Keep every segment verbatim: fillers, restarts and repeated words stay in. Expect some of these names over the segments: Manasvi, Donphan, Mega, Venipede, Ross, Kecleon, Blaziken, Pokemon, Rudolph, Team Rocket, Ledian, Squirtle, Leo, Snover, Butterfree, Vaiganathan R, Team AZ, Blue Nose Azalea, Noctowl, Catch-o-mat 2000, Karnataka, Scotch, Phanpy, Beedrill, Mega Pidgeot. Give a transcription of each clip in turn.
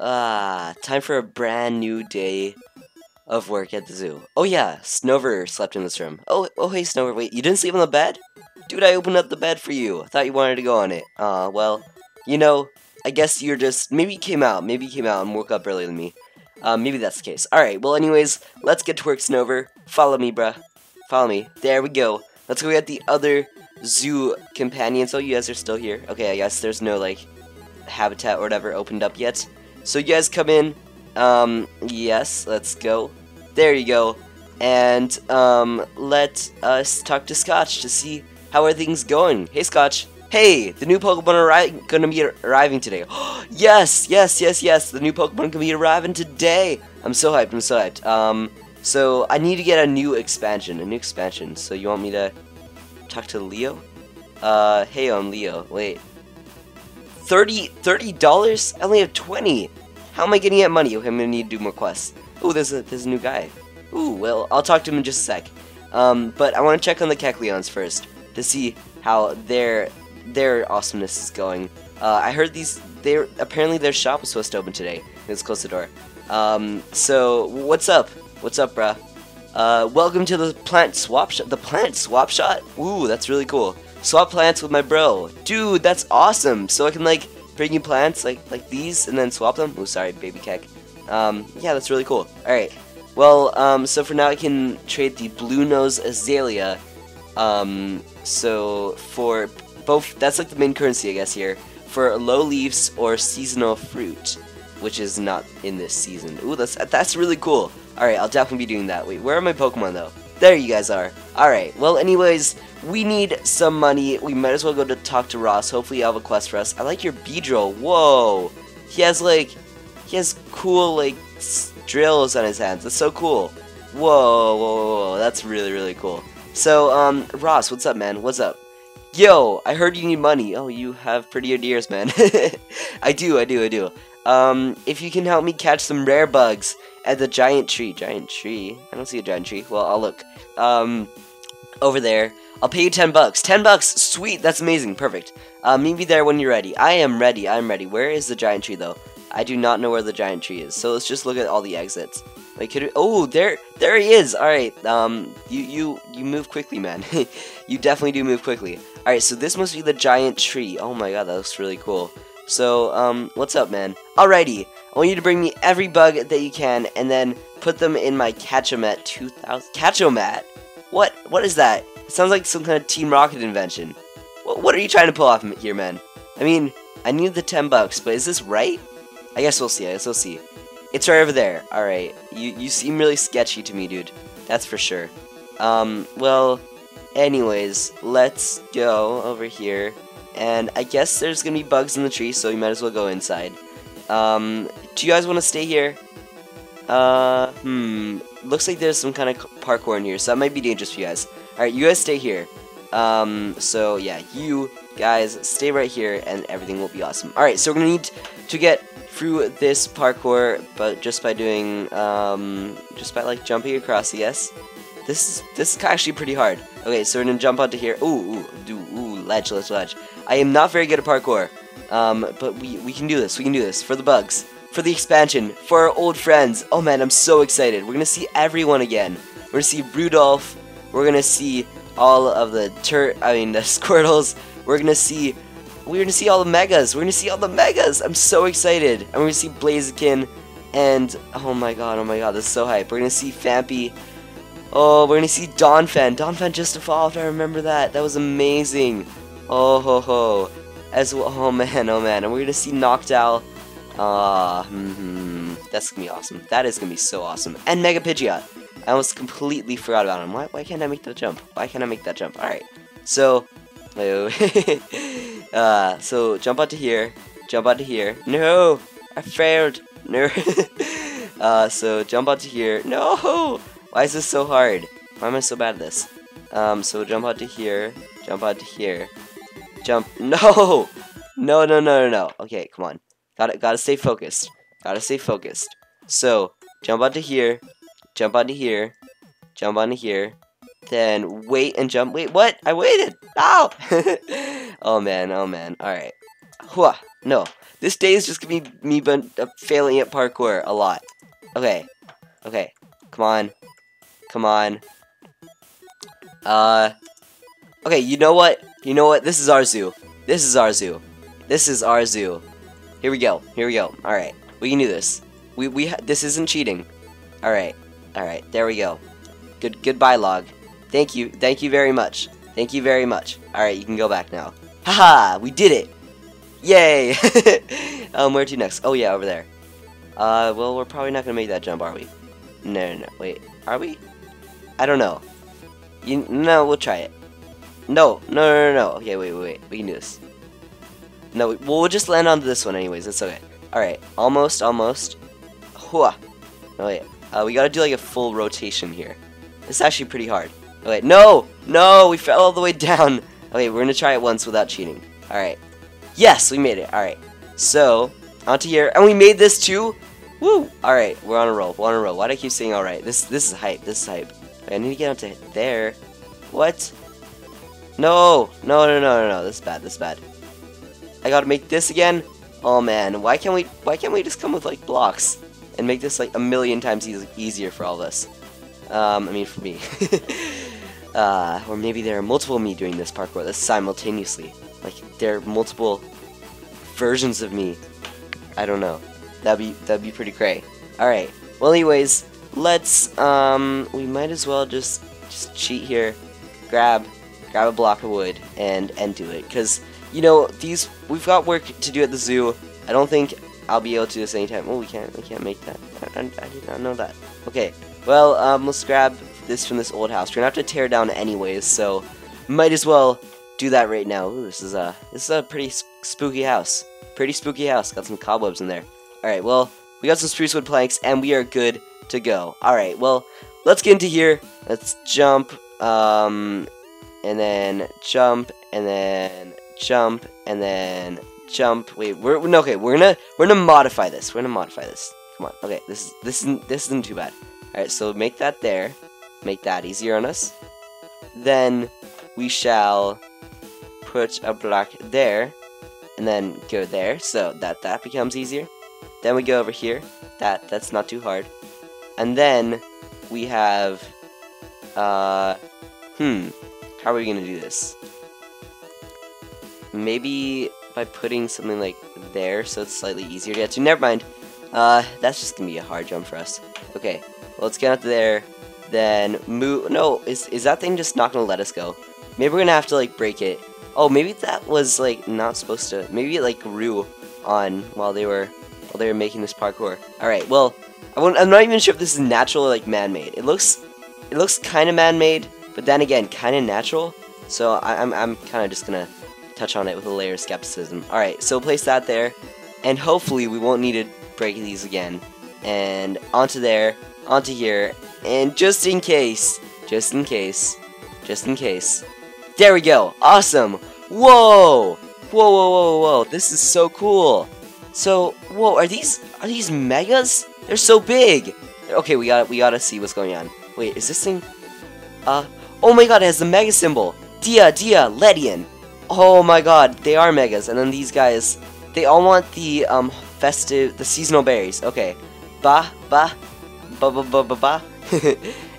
Ah, time for a brand new day of work at the zoo. Oh yeah, Snover slept in this room. Oh, oh hey Snover, wait, you didn't sleep on the bed? Dude, I opened up the bed for you. I thought you wanted to go on it. Aw, uh, well, you know, I guess you're just, maybe you came out, maybe you came out and woke up earlier than me. Um, maybe that's the case. Alright, well anyways, let's get to work, Snover. Follow me, bruh. Follow me. There we go. Let's go get the other zoo companions. Oh, you guys are still here. Okay, I guess there's no, like, habitat or whatever opened up yet. So you guys come in. Um, yes, let's go. There you go. And, um, let us talk to Scotch to see how are things going. Hey, Scotch. Hey, the new Pokemon are gonna be arriving today. Yes, yes, yes, yes. The new Pokemon gonna be arriving today. I'm so hyped. I'm so hyped. Um, so I need to get a new expansion. A new expansion. So you want me to talk to Leo? Uh, hey, I'm Leo. Wait, thirty, thirty dollars? I only have twenty. How am I getting that money? Okay, I'm gonna need to do more quests. Ooh, there's a there's a new guy. Ooh, well, I'll talk to him in just a sec. Um, but I want to check on the Kecleons first to see how they're. Their awesomeness is going. Uh, I heard these. They apparently their shop was supposed to open today. It's close to the door. Um, so what's up? What's up, bruh? Uh, welcome to the plant swap shop. The plant swap shot. Ooh, that's really cool. Swap plants with my bro, dude. That's awesome. So I can like bring you plants like like these and then swap them. Ooh, sorry, baby Keck. Um, yeah, that's really cool. All right. Well, um, so for now I can trade the Blue Nose Azalea. Um, so for both, that's like the main currency, I guess, here, for low leaves or seasonal fruit, which is not in this season. Ooh, that's, that's really cool. Alright, I'll definitely be doing that. Wait, where are my Pokemon, though? There you guys are. Alright, well, anyways, we need some money. We might as well go to talk to Ross. Hopefully you have a quest for us. I like your Beedrill. Whoa! He has, like, he has cool, like, drills on his hands. That's so cool. Whoa, whoa, whoa, whoa. That's really, really cool. So, um, Ross, what's up, man? What's up? Yo, I heard you need money. Oh, you have pretty good ears, man. I do, I do, I do. Um, if you can help me catch some rare bugs at the giant tree. Giant tree? I don't see a giant tree. Well, I'll look. Um, over there. I'll pay you ten bucks. Ten bucks? Sweet, that's amazing. Perfect. Uh, meet me there when you're ready. I am ready, I'm ready. Where is the giant tree, though? I do not know where the giant tree is, so let's just look at all the exits. Wait, could we, oh, there, there he is. All right, um, you, you, you move quickly, man. You definitely do move quickly. All right, so this must be the giant tree. Oh my god, that looks really cool. So, um, what's up, man? Alrighty, I want you to bring me every bug that you can, and then put them in my Catch-o-mat two thousand. Catch-o-mat? What? What is that? It sounds like some kind of Team Rocket invention. What, what are you trying to pull off here, man? I mean, I need the ten bucks, but is this right? I guess we'll see. I guess we'll see. It's right over there. Alright. You you seem really sketchy to me, dude. That's for sure. Um, well, anyways, let's go over here. And I guess there's gonna be bugs in the tree, so you might as well go inside. Um, do you guys want to stay here? Uh, hmm. Looks like there's some kind of parkour in here, so that might be dangerous for you guys. Alright, you guys stay here. Um, so yeah, you guys stay right here, and everything will be awesome. Alright, so we're gonna need to get through this parkour, but just by doing, um, just by like jumping across, yes. This is this is actually pretty hard. Okay, so we're gonna jump onto here. Ooh, ooh, do, ooh, ledge, ledge, ledge. I am not very good at parkour, um, but we we can do this. We can do this for the bugs, for the expansion, for our old friends. Oh man, I'm so excited. We're gonna see everyone again. We're gonna see Rudolph. We're gonna see all of the tur. I mean the Squirtles. We're gonna see. We're gonna see all the Megas. We're gonna see all the Megas. I'm so excited. And we're gonna see Blaziken, and oh my god, oh my god, this is so hype. We're gonna see Phanpy. Oh, we're gonna see Donphan. Donphan just evolved. I remember that. That was amazing. Oh ho ho. As well. Oh man, oh man. And we're gonna see Noctowl. Ah, uh, mm-hmm. That's gonna be awesome. That is gonna be so awesome. And Mega Pidgeot. I almost completely forgot about him. Why? Why can't I make that jump? Why can't I make that jump? All right. So. Uh, so jump out to here, jump out to here. No, I failed. No. uh, so jump out to here. No, why is this so hard? Why am I so bad at this? Um, so jump out to here, jump out to here, jump. No, no, no, no, no, no. Okay, come on. Got it. Gotta stay focused. Gotta stay focused. So jump out to here, jump out to here, jump onto here. Then wait and jump. Wait, what? I waited. Ow! Oh man, oh man. Alright. Hua. No. This day is just gonna be me been, uh, failing at parkour a lot. Okay. Okay. Come on. Come on. Uh. Okay, you know what? You know what? This is our zoo. This is our zoo. This is our zoo. Here we go. Here we go. Alright. We can do this. We, we, ha this isn't cheating. Alright. Alright. There we go. Good, goodbye, log. Thank you. Thank you very much. Thank you very much. Alright, you can go back now. Haha! We did it! Yay! um, where to next? Oh, yeah, over there. Uh, well, we're probably not gonna make that jump, are we? No, no, no. Wait. Are we? I don't know. You, no, we'll try it. No, no, no, no, no. Okay, wait, wait, wait. We can do this. No, we, well, we'll just land on this one anyways. It's okay. Alright. Almost, almost. Hua. No, wait. Uh, we gotta do, like, a full rotation here. It's actually pretty hard. Oh, wait, no! No! We fell all the way down! Okay, we're gonna try it once without cheating. Alright. Yes! We made it! Alright. So, onto here. And we made this too! Woo! Alright, we're on a roll. We're on a roll. Why do I keep saying alright? This this is hype. This is hype. Okay, I need to get onto there. What? No! No, no, no, no, no. This is bad. This is bad. I gotta make this again? Oh, man. Why can't we, why can't we just come with, like, blocks? And make this, like, a million times e easier for all of us. Um, I mean, for me. uh, or maybe there are multiple me doing this parkour this simultaneously. Like, there are multiple versions of me. I don't know. That'd be, that'd be pretty cray. Alright. Well, anyways, let's, um, we might as well just, just cheat here. Grab, grab a block of wood and, and do it. Because, you know, these, we've got work to do at the zoo. I don't think I'll be able to do this anytime. Oh, we can't, we can't make that. I, I, I did not know that. Okay. Well, um, let's grab this from this old house. We're gonna have to tear it down anyways, so might as well do that right now. Ooh, this is a this is a pretty spooky house. Pretty spooky house. Got some cobwebs in there. All right. Well, we got some spruce wood planks, and we are good to go. All right. Well, let's get into here. Let's jump, um, and then jump, and then jump, and then jump. Wait, we're okay. We're gonna we're gonna modify this. We're gonna modify this. Come on. Okay. This is this isn't this isn't too bad. Alright, so make that there. Make that easier on us. Then we shall put a block there. And then go there. So that that becomes easier. Then we go over here. That that's not too hard. And then we have uh hmm. How are we gonna do this? Maybe by putting something like there so it's slightly easier to get to. Never mind. Uh that's just gonna be a hard jump for us. Okay. Let's get out there, then move. No, is is that thing just not gonna let us go? Maybe we're gonna have to like break it. Oh, maybe that was like not supposed to. Maybe it like grew on while they were while they were making this parkour. All right, well, I won't, I'm not even sure if this is natural or like man-made. It looks it looks kind of man-made, but then again, kind of natural. So I, I'm I'm kind of just gonna touch on it with a layer of skepticism. All right, so place that there, and hopefully we won't need to break these again. And onto there. Onto here, and just in case, just in case, just in case, there we go, awesome, whoa, whoa, whoa, whoa, whoa, this is so cool, so, whoa, are these, are these megas, they're so big, okay, we gotta, we gotta see what's going on, wait, is this thing, uh, oh my god, it has the mega symbol, dia, dia, Ledian, oh my god, they are megas, and then these guys, they all want the, um, festive, the seasonal berries, okay, ba, ba, Ba, ba, ba, ba, ba.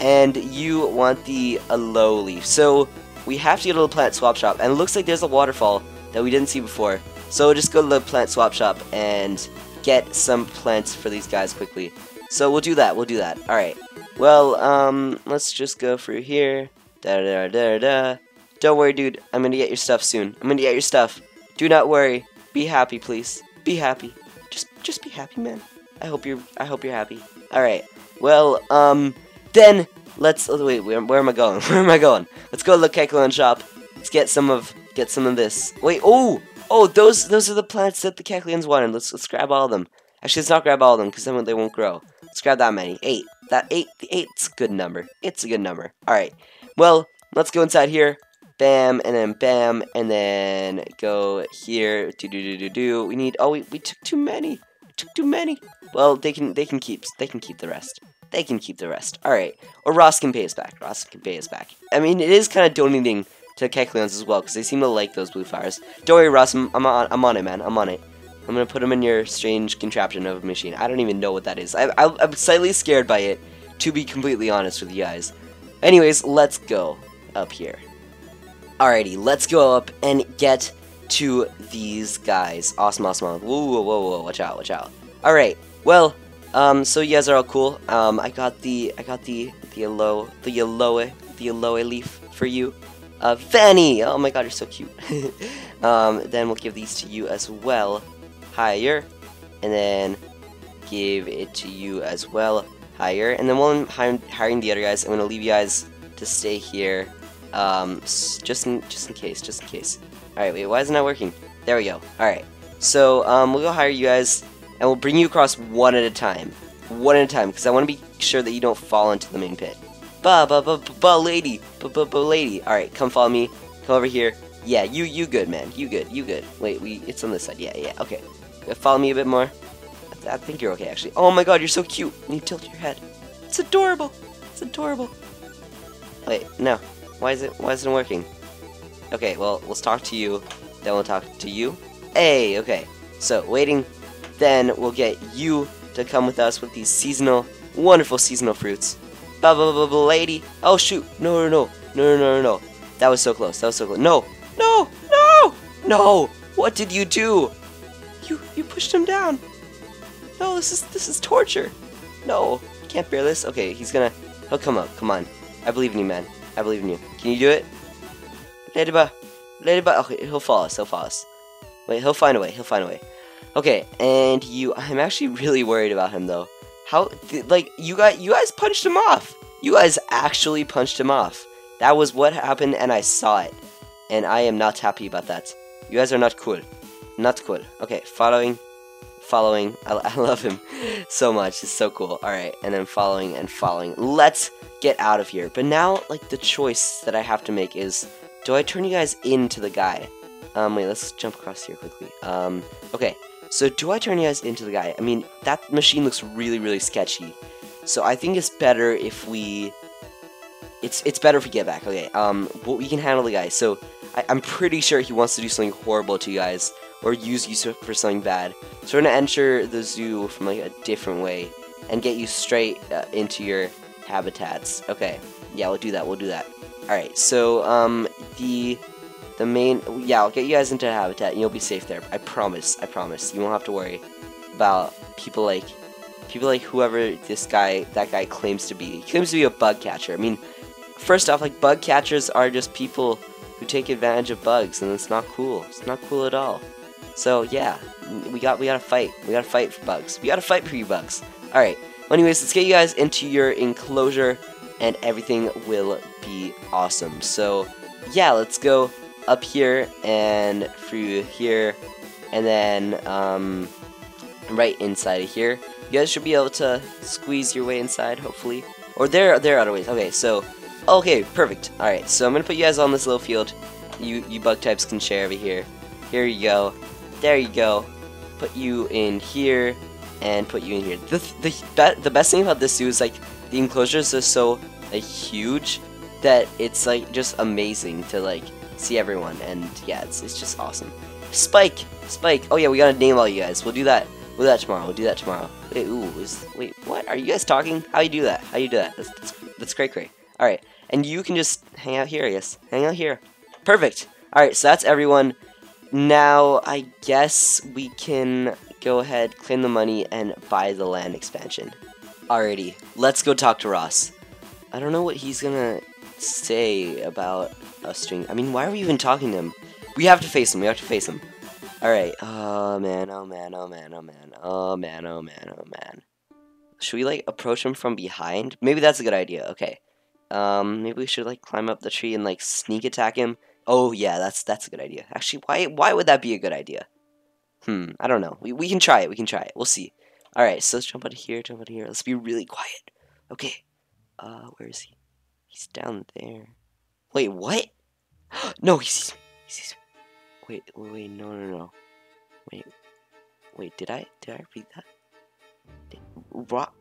And you want the aloe leaf. So we have to go to the plant swap shop, and it looks like there's a waterfall that we didn't see before. So just go to the plant swap shop and get some plants for these guys quickly. So we'll do that. We'll do that. All right. Well, um, let's just go through here. Da da da da. Don't worry, dude. I'm gonna get your stuff soon. I'm gonna get your stuff. Do not worry. Be happy, please. Be happy. Just, just be happy, man. I hope you're. I hope you're happy. All right. Well, um, then, let's, oh, wait, where, where am I going, where am I going, let's go to the Kecleon shop, let's get some of, get some of this, wait, oh, oh, those, those are the plants that the Kecleons wanted, let's, let's grab all of them, actually, let's not grab all of them, because then they won't grow, let's grab that many, eight, that eight, eight's a good number, it's a good number, alright, well, let's go inside here, bam, and then bam, and then go here, do do do do do, we need, oh, we, we took too many, took too many. Well, they can they can keep they can keep the rest. They can keep the rest. All right, or Ross can pay us back. Ross can pay us back. I mean, it is kind of donating to Kecleons as well because they seem to like those blue flowers. Don't worry, Ross. I'm, I'm on I'm on it, man. I'm on it. I'm gonna put him in your strange contraption of a machine. I don't even know what that is. I, I, I'm slightly scared by it, to be completely honest with you guys. Anyways, let's go up here. Alrighty, let's go up and get to these guys. Awesome, awesome. Whoa, whoa, whoa, whoa! Watch out, watch out. Alright, well, um, so you guys are all cool. Um, I got the, I got the, the aloe, the aloe, the aloe leaf for you. Uh, Vanny! Oh my god, you're so cute. um, then we'll give these to you as well. Higher, and then give it to you as well, higher, and then while I'm hiring the other guys, I'm going to leave you guys to stay here, um, just in, just in case, just in case. Alright, wait, why isn't that working? There we go. Alright, so, um, we'll go hire you guys, and we'll bring you across one at a time, one at a time, because I want to be sure that you don't fall into the main pit. Ba ba ba ba, ba lady, ba ba ba lady, alright, come follow me, come over here, yeah, you, you good, man, you good, you good, wait, we, it's on this side, yeah, yeah, okay. Follow me a bit more. I, th I think you're okay, actually. Oh my god, you're so cute. You tilt your head. It's adorable. It's adorable. Wait, no. Why is it? Why isn't it working? Okay, well, let's talk to you. Then we'll talk to you. Hey, okay. So waiting. Then we'll get you to come with us with these seasonal, wonderful seasonal fruits. Blah blah blah blah, lady. Oh shoot! No no no no no no no. That was so close. That was so close. No no no no. What did you do? You, you pushed him down. No, this is this is torture. No, can't bear this. Okay, he's gonna, he'll come up. Come on, I believe in you, man. I believe in you. Can you do it? Ladybug, ladybug. Okay, he'll follow us. He'll follow us. Wait, he'll find a way. He'll find a way. Okay, and you. I'm actually really worried about him though. How? Like you guys, you guys punched him off. You guys actually punched him off. That was what happened, and I saw it. And I am not happy about that. You guys are not cool. Not cool. Okay, following, following. I, I love him so much. It's so cool. All right, and then following and following. Let's get out of here. But now, like, the choice that I have to make is, do I turn you guys into the guy? Um, wait, let's jump across here quickly. Um, okay. So do I turn you guys into the guy? I mean, that machine looks really, really sketchy. So I think it's better if we. It's it's better if we get back. Okay. Um, well, we can handle the guy. So I, I'm pretty sure he wants to do something horrible to you guys. Or use you for something bad. So we're gonna enter the zoo from like a different way and get you straight uh, into your habitats. Okay, yeah, we'll do that. We'll do that. All right. So um, the the main yeah, I'll get you guys into a habitat and you'll be safe there. I promise. I promise. You won't have to worry about people like people like whoever this guy that guy claims to be. He claims to be a bug catcher. I mean, first off, like bug catchers are just people who take advantage of bugs, and it's not cool. It's not cool at all. So yeah, we got we gotta fight. We gotta fight for bugs. We gotta fight for you bugs. All right. Well, anyways, let's get you guys into your enclosure, and everything will be awesome. So yeah, let's go up here and through here, and then um, right inside of here. You guys should be able to squeeze your way inside, hopefully. Or there there are other ways. Okay. So okay, perfect. All right. So I'm gonna put you guys on this little field. You you bug types can share over here. Here you go. There you go. Put you in here, and put you in here. The the be the best thing about this zoo is like the enclosures are so like, huge that it's like just amazing to like see everyone. And yeah, it's it's just awesome. Spike, Spike. Oh yeah, we gotta name all you guys. We'll do that. We'll do that tomorrow. We'll do that tomorrow. Wait, ooh, is, wait, what? Are you guys talking? How you do that? How you do that? That's that's, that's great, great. All right, and you can just hang out here. I guess hang out here. Perfect. All right, so that's everyone. Now, I guess we can go ahead, claim the money, and buy the land expansion. Alrighty, let's go talk to Ross. I don't know what he's gonna say about us doing. I mean, why are we even talking to him? We have to face him, we have to face him. Alright, oh man, oh man, oh man, oh man, oh man, oh man, oh man. Should we, like, approach him from behind? Maybe that's a good idea, okay. Um, maybe we should, like, climb up the tree and, like, sneak attack him. Oh yeah, that's that's a good idea. Actually, why why would that be a good idea? Hmm, I don't know. We we can try it. We can try it. We'll see. All right, so let's jump out of here. Jump out of here. Let's be really quiet. Okay. Uh, where is he? He's down there. Wait, what? No, he sees me. He sees me. Wait, wait, wait, no, no, no. Wait, wait. Did I did I read that? Did, Rock?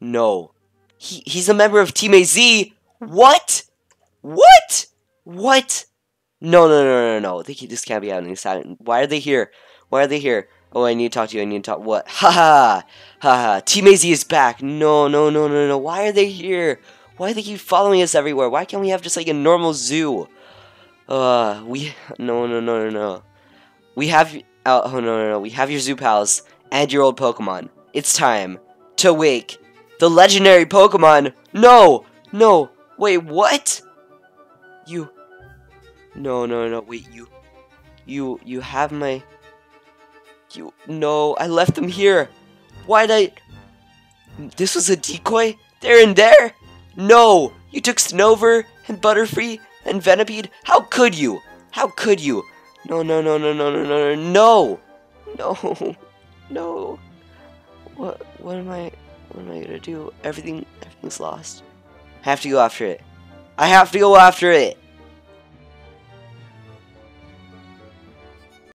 No. He he's a member of Team A Z. What? What? What? No, no, no, no, no, no. This can't be happening. Why are they here? Why are they here? Oh, I need to talk to you. I need to talk. What? Haha! Haha! Team A Z is back. No, no, no, no, no. Why are they here? Why do they keep following us everywhere? Why can't we have just like a normal zoo? Uh, we no, no, no, no, no. We have oh, oh no, no, no. We have your zoo pals and your old Pokemon. It's time to wake the legendary Pokemon. No, no. Wait, what? You? No, no, no. Wait, you, you, you have my. You, no, I left them here. Why'd I? This was a decoy? They're in there? No! You took Snover and Butterfree and Venipede? How could you? How could you? No, no, no, no, no, no, no, no! No! No! What, what am I, what am I gonna do? Everything, everything's lost. I have to go after it. I have to go after it!